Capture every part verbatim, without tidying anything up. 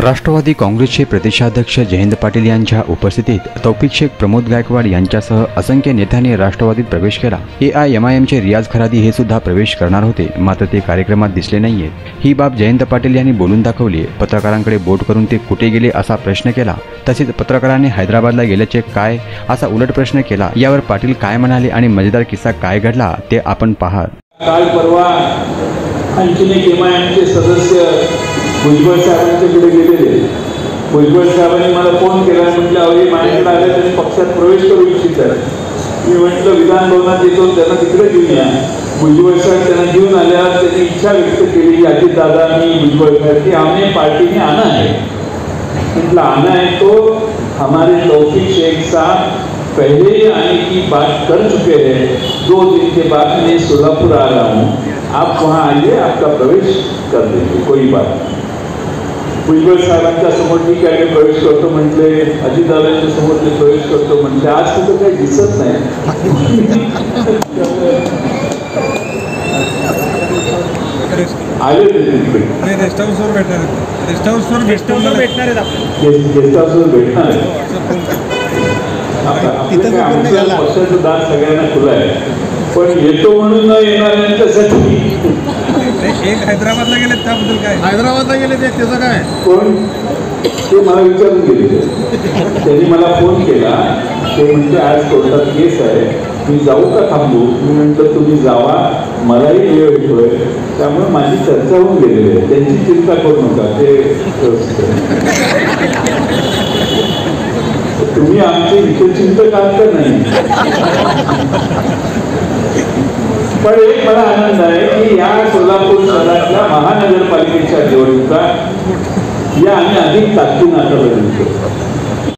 राष्ट्रवादी काँग्रेसचे प्रदेशाध्यक्ष जयंत पाटील यांच्या उपस्थितीत तौफिक शेख, प्रमोद गायकवाड यांच्यासह असंख्य नेत्यांनी राष्ट्रवादीत प्रवेश केला। एआयएमआयएमचे रियाज खरादी हे सुद्धा प्रवेश करणार होते, मात्र ते कार्यक्रमात दिसले नाहीयेत। ही बाब जयंत पाटील यांनी बोलून दाखवली। पत्रकारांकडे बोट करून ते कुठे गेले असा प्रश्न केला, तसेच पत्रकारांनी हैदराबादला गेल्याचे काय असा उलट प्रश्न केला। यावर पाटील काय म्हणाले आणि मजेदार किस्सा काय घडला ते आपण पहा। काल परवा आणखीन एक एमआयएमचे सदस्य भुजबळ साहेबांच्याकडे गेलेले, भुजबळ साहेबांनी मला फोन केला, म्हटलं अवघे माझ्याकडे आले त्यांनी पक्षात प्रवेश करू इच्छित आहे। मी म्हटलं विधानभवनात येतो, त्यांना तिकडे घेऊन या। भुजबळ साहेब त्यांना घेऊन आल्यावर त्यांनी इच्छा व्यक्त केली की अजित दादा मी भुजबळ साहेब की आमने पार्टी में आना है। म्हटलं आना है तो हमारे तौफिक शेख साहब पहले ही आने की बात कर चुके हैं। दो दिन के बाद मैं सोलापुर आ रहा हूँ, आप वहाँ आइए, आपका प्रवेश कर देंगे, कोई बात नहीं। भुजबळ साहेबांच्या समोर ठीक आहे प्रवेश करतो म्हटले, अजितदादांच्या समोर ते प्रवेश करतो म्हटले, आज तिथं काही दिसत नाही। आले तिकडे गेस्ट हाऊसवर भेटणार आहेत, गेस्ट हाऊसवर गेस्ट हाऊसवर भेटणार आहेत आपण, गेस्ट हाऊसवर भेटणार आहेत। तिथं आमचं दार सगळ्यांना खुलं आहे, पण येतो म्हणून न येणाऱ्यांच्यासाठी एक हैदराबादला गेले त्याबद्दल काय, हैदराबादला गेले ते त्याचं काय, कोण ते मला विचारून गेले। त्यांनी मला फोन केला, ते म्हणजे आज कोर्टात केस आहे, मी जाऊ का थांबू? मी म्हटलं तुम्ही जावा, मलाही वेळ होतोय, त्यामुळे माझी चर्चा होऊन गेलेली आहे, त्यांची चिंता करू नका, ते तुम्ही आमचे हितचिंतक आहात का नाही। पण एक मला आनंद आहे की या सोलापूर शहरातल्या महानगरपालिकेच्या निवडणुका या आम्ही अधिक ताकदीने आता लढवतो।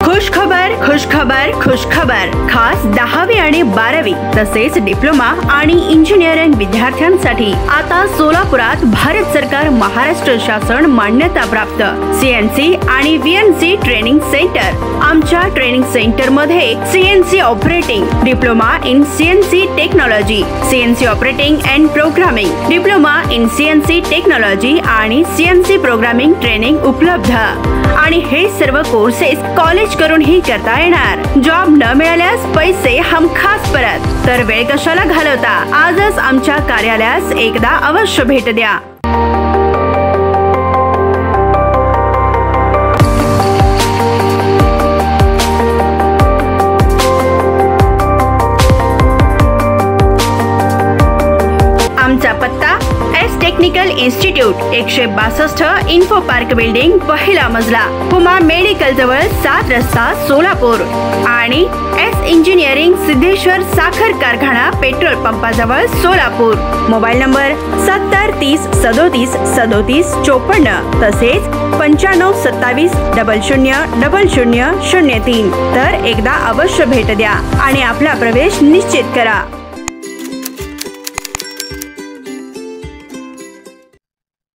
खुश खबर, खुश खबर, खुश खबर। खास दहावी आणि बारावी तसेच डिप्लोमा आणि इंजिनिअरिंग विद्यार्थ्यांसाठी आता सोलापुरात भारत सरकार महाराष्ट्र शासन मान्यता प्राप्त सीएनसी आणि व्हीएनसी ट्रेनिंग सेंटर। आमच्या ट्रेनिंग सेंटर मध्ये CNC operating, diploma in CNC technology, CNC operating and programming, diploma in CNC technology आणि सीएनसी प्रोग्रामिंग ट्रेनिंग उपलब्ध। आणि हे सर्व कोर्सेस कॉलेज करून ही करता येणार। जॉब न मिळाल्यास पैसे हम खास परत, तर वेळ कशाला घालवता, आजच आमच्या कार्यालयास एकदा अवश्य भेट द्या। आमचा पत्ता टेक्निकल इंस्टिट्यूट एकशे बासष्ट इन्फो पार्क बिल्डिंग पहिला मजला, पुमा मेडिकल जवळ, सात रस्ता, सोलापूर। आणि एस इंजिनिअरिंग सिद्धेश्वर साखर कारखाना पेट्रोल पंपाजवळ, सोलापूर। मोबाईल नंबर सत्तर तीस सदोतीस सदोतीस चोपन्न तसेच पंच्याण्णव सत्तावीस डबल शून्य डबल शून्य शून्य तीन। तर एकदा अवश्य भेट द्या आणि आपला प्रवेश निश्चित करा।